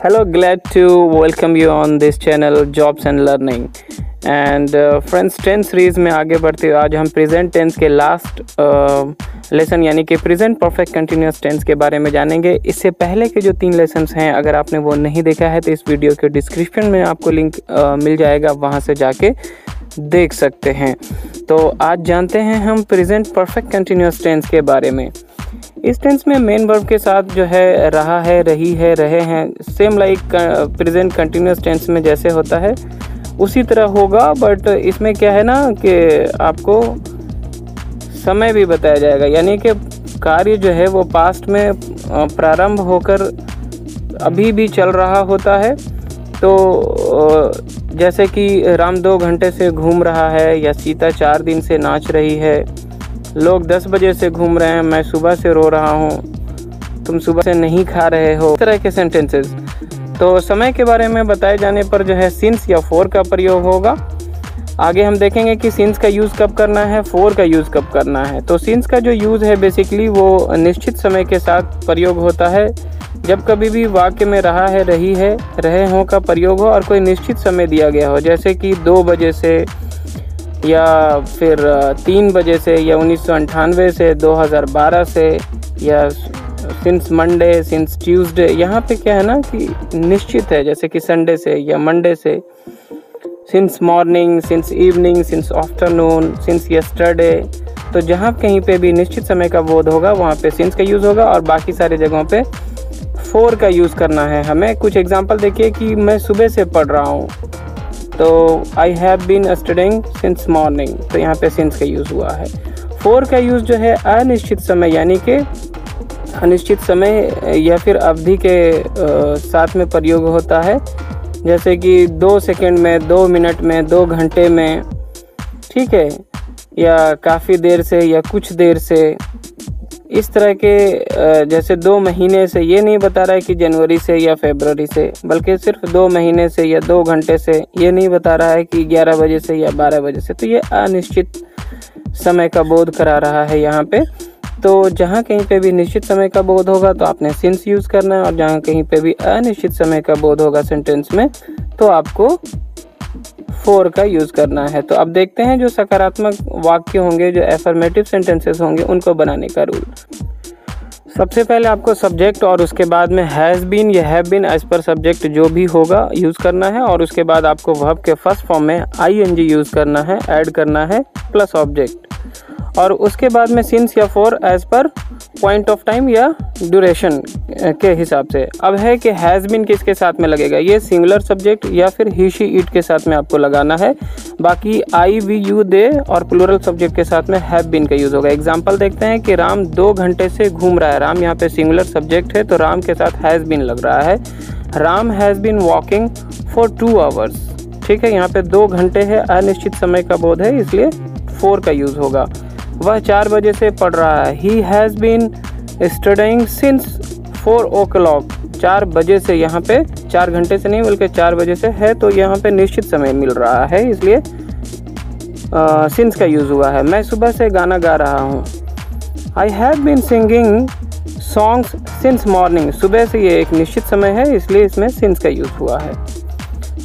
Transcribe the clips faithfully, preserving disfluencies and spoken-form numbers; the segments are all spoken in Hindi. Hello, glad to welcome you on this channel Jobs and Learning. And uh, friends, tense series में आगे बढ़ते आज हम प्रेजेंट टेंस के लास्ट लेसन यानी कि प्रेजेंट परफेक्ट कंटिन्यूस टेंस के बारे में जानेंगे। इससे पहले के जो तीन लेसन्स हैं, अगर आपने वो नहीं देखा है तो इस वीडियो के डिस्क्रिप्शन में आपको लिंक uh, मिल जाएगा, वहाँ से जाके देख सकते हैं। तो आज जानते हैं हम प्रेजेंट परफेक्ट कंटिन्यूस टेंस के बारे में। इस टेंस में मेन वर्ब के साथ जो है रहा है, रही है, रहे हैं, same like present continuous tense में जैसे होता है उसी तरह होगा। बट इसमें क्या है ना कि आपको समय भी बताया जाएगा, यानी कि कार्य जो है वो पास्ट में प्रारंभ होकर अभी भी चल रहा होता है। तो जैसे कि राम दो घंटे से घूम रहा है, या सीता चार दिन से नाच रही है, लोग दस बजे से घूम रहे हैं, मैं सुबह से रो रहा हूँ, तुम सुबह से नहीं खा रहे हो, इस तरह के सेंटेंसेस। तो समय के बारे में बताए जाने पर जो है सिंस या फोर का प्रयोग होगा। आगे हम देखेंगे कि सिंस का यूज़ कब करना है, फोर का यूज़ कब करना है। तो सिंस का जो यूज़ है बेसिकली वो निश्चित समय के साथ प्रयोग होता है, जब कभी भी वाक्य में रहा है, रही है, रहे हों का प्रयोग हो और कोई निश्चित समय दिया गया हो, जैसे कि दो बजे से या फिर तीन बजे से या उन्नीस सौ अंठानवे से, दो हज़ार बारह से, या सिंस मंडे, सिंस ट्यूसडे। यहाँ पे क्या है ना कि निश्चित है, जैसे कि संडे से या मंडे से, since morning, since evening, since afternoon, since yesterday. तो जहाँ कहीं पे भी निश्चित समय का बोध होगा वहाँ पे सिंस का यूज़ होगा, और बाकी सारे जगहों पे फोर का यूज़ करना है हमें। कुछ एग्जाम्पल देखिए कि मैं सुबह से पढ़ रहा हूँ, तो I have been studying since morning, तो यहाँ पे सिंस का यूज़ हुआ है। फोर का यूज़ जो है अनिश्चित समय, यानी कि अनिश्चित समय या फिर अवधि के साथ में प्रयोग होता है, जैसे कि दो सेकंड में, दो मिनट में, दो घंटे में, ठीक है, या काफ़ी देर से या कुछ देर से, इस तरह के। जैसे दो महीने से, ये नहीं बता रहा है कि जनवरी से या फरवरी से, बल्कि सिर्फ दो महीने से या दो घंटे से। ये नहीं बता रहा है कि ग्यारह बजे से या बारह बजे से। तो ये अनिश्चित समय का बोध करा रहा है यहाँ पे। तो जहाँ कहीं पे भी निश्चित समय का बोध होगा तो आपने सिंस यूज़ करना है, और जहाँ कहीं पे भी अनिश्चित समय का बोध होगा सेंटेंस में तो आपको फोर का यूज़ करना है। तो अब देखते हैं जो सकारात्मक वाक्य होंगे, जो एफर्मेटिव सेंटेंसेस होंगे, उनको बनाने का रूल। सबसे पहले आपको सब्जेक्ट और उसके बाद में हैज़ बीन या have been as per subject जो भी होगा यूज़ करना है, और उसके बाद आपको वर्ब के फर्स्ट फॉर्म में आई एन जी यूज़ करना है, ऐड करना है प्लस ऑब्जेक्ट, और उसके बाद में सिंस या for as per point of time या ड्यूरेशन के हिसाब से। अब है कि हैज़ बीन किसके साथ में लगेगा, ये सिंगुलर सब्जेक्ट या फिर ही शी इट के साथ में आपको लगाना है। बाकी आई वी यू दे और प्लूरल सब्जेक्ट के साथ में हैव बीन का यूज़ होगा। एग्जांपल देखते हैं कि राम दो घंटे से घूम रहा है। राम यहाँ पे सिंगुलर सब्जेक्ट है तो राम के साथ हैज़ बीन लग रहा है। Ram has been walking for two hours, ठीक है, यहाँ पे दो घंटे है, अनिश्चित समय का बोध है इसलिए फोर का यूज़ होगा। वह चार बजे से पढ़ रहा है। He has been studying since four o'clock, चार बजे से, यहाँ पे चार घंटे से नहीं बल्कि चार बजे से है, तो यहाँ पे निश्चित समय मिल रहा है इसलिए सिंस का यूज़ हुआ है। मैं सुबह से गाना गा रहा हूँ। I have been singing songs since morning, सुबह से ये एक निश्चित समय है इसलिए इसमें सिंस का यूज़ हुआ है।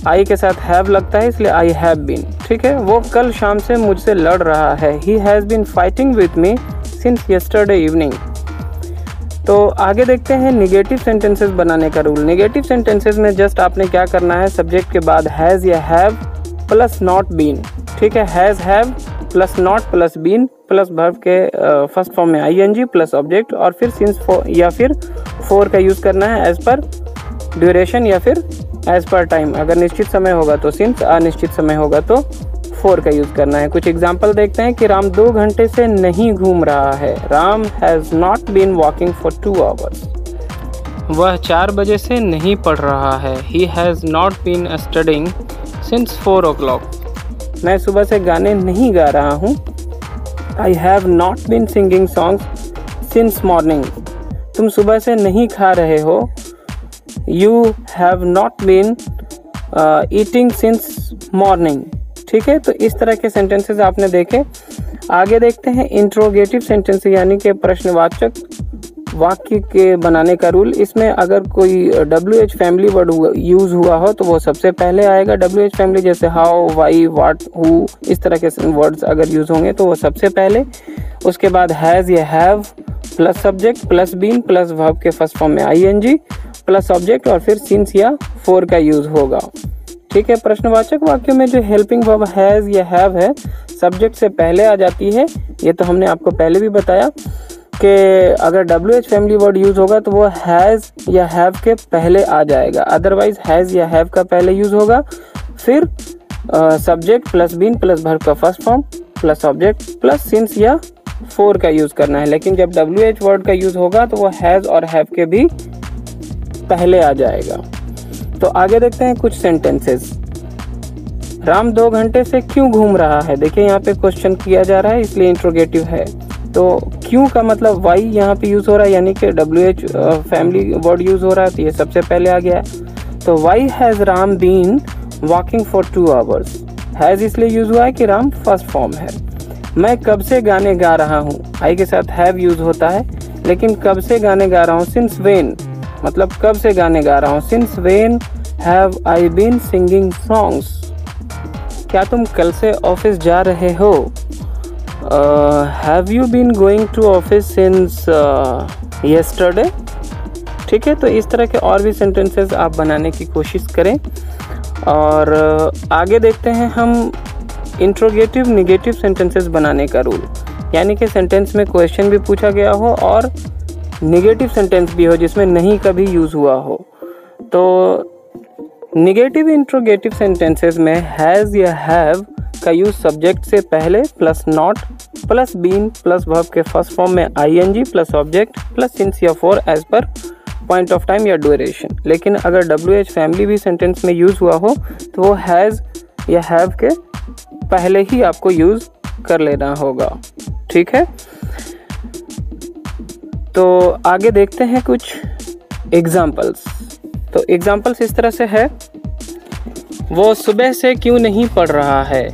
आई के साथ हैव लगता है इसलिए आई हैव बीन, ठीक है। वो कल शाम से मुझसे लड़ रहा है। He has been fighting with me since yesterday evening. तो आगे देखते हैं निगेटिव सेंटेंसेस बनाने का रूल। निगेटिव सेंटेंसेस में जस्ट आपने क्या करना है, सब्जेक्ट के बाद हैज़ या हैव प्लस नॉट बीन, ठीक है, has have plus not plus been plus verb के फर्स्ट फॉर्म में I N G plus object, और फिर सिंस फोर या फिर फोर का यूज़ करना है एज़ पर ड्यूरेशन या फिर एज़ पर टाइम। अगर निश्चित समय होगा तो सिंस, अनिश्चित समय होगा तो फोर का यूज़ करना है। कुछ एग्जाम्पल देखते हैं कि राम दो घंटे से नहीं घूम रहा है। Ram has not been walking for two hours. वह चार बजे से नहीं पढ़ रहा है। He has not been studying since four o'clock. मैं सुबह से गाने नहीं गा रहा हूँ। I have not been singing songs since morning. तुम सुबह से नहीं खा रहे हो। You have not been eating since morning, ठीक है। तो इस तरह के सेंटेंसेस आपने देखे। आगे देखते हैं इंट्रोगेटिव सेंटेंस, यानी कि प्रश्नवाचक वाक्य के बनाने का रूल, इसमें अगर कोई W H family word use हुआ हो तो वो सबसे पहले आएगा। डब्ल्यू एच फैमिली जैसे हाउ, वाई, वाट, हु, इस तरह के वर्ड्स अगर यूज़ होंगे तो वो सबसे पहले। उसके बाद हैज़ या have plus subject plus been plus verb के फर्स्ट फॉर्म में I N G plus object और फिर सिंस या फोर का यूज़ होगा। ठीक है, प्रश्नवाचक वाक्यों में जो हेल्पिंग वर्ब हैज़ या हैव है सब्जेक्ट से पहले आ जाती है। ये तो हमने आपको पहले भी बताया कि अगर W H family word use होगा तो वो हैज़ या हैव के पहले आ जाएगा, अदरवाइज हैज़ या हैव का पहले यूज़ होगा। फिर subject plus been plus verb का first form plus object plus since या फोर का यूज़ करना है। लेकिन जब डब्ल्यू एच वर्ड का यूज़ होगा तो वो हैज़ और हैव के भी पहले आ जाएगा। तो आगे देखते हैं कुछ सेंटेंसेस। राम दो घंटे से क्यों घूम रहा है। देखिए यहाँ पे क्वेश्चन किया जा रहा है इसलिए इंट्रोगेटिव है। तो क्यों का मतलब वाई यहाँ पे यूज़ हो रहा है, यानी कि W H family word use हो रहा है तो ये सबसे पहले आ गया है। तो why has Ram been walking for two hours. Has इसलिए यूज़ हुआ है कि राम फर्स्ट फॉर्म है। मैं कब से गाने गा रहा हूँ, आई के साथ हैव यूज़ होता है। लेकिन कब से गाने गा रहा हूँ, सिंस वेन, मतलब कब से गाने गा रहा हूँ। Since when have I been singing songs. क्या तुम कल से ऑफिस जा रहे हो। Have you been going to office since yesterday. ठीक है, तो इस तरह के और भी सेंटेंसेस आप बनाने की कोशिश करें। और uh, आगे देखते हैं हम इंट्रोगेटिव निगेटिव सेंटेंसेस बनाने का रूल, यानी कि सेंटेंस में क्वेश्चन भी पूछा गया हो और निगेटिव सेंटेंस भी हो जिसमें नहीं कभी यूज़ हुआ हो। तो निगेटिव इंट्रोगेटिव सेंटेंसेस में हैज़ या हैव का यूज़ सब्जेक्ट से पहले plus not plus been plus verb के फर्स्ट फॉर्म में I N G plus object plus since या for as per point of time या ड्यूरेशन। लेकिन अगर डब्ल्यू एच फैमिली भी सेंटेंस में यूज़ हुआ हो तो वो हैज़ या हैव के पहले ही आपको यूज़ कर लेना होगा। ठीक है, तो आगे देखते हैं कुछ एग्जाम्पल्स। तो एग्जाम्पल्स इस तरह से है, वो सुबह से क्यों नहीं पढ़ रहा है।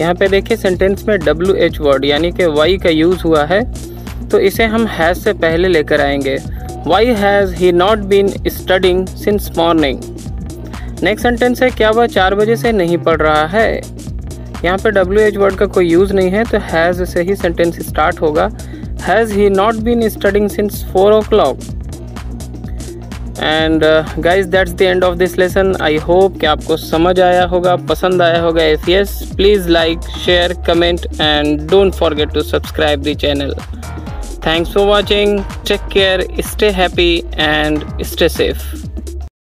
यहाँ पे देखिए सेंटेंस में डब्ल्यू एच वर्ड यानी कि वाई का यूज़ हुआ है तो इसे हम हैज़ से पहले लेकर आएंगे। Why has he not been studying since morning. Next sentence है, क्या वह चार बजे से नहीं पढ़ रहा है। यहाँ पे डब्ल्यू एच वर्ड का कोई यूज़ नहीं है तो हैज़ से ही सेंटेंस स्टार्ट होगा। Has he not been studying since four o'clock? And uh, guys, that's the end of this lesson. I hope कि आपको समझ आया होगा, पसंद आया होगा। If yes, please like, share, comment and don't forget to subscribe the channel. Thanks for watching. Take care, stay happy and stay safe.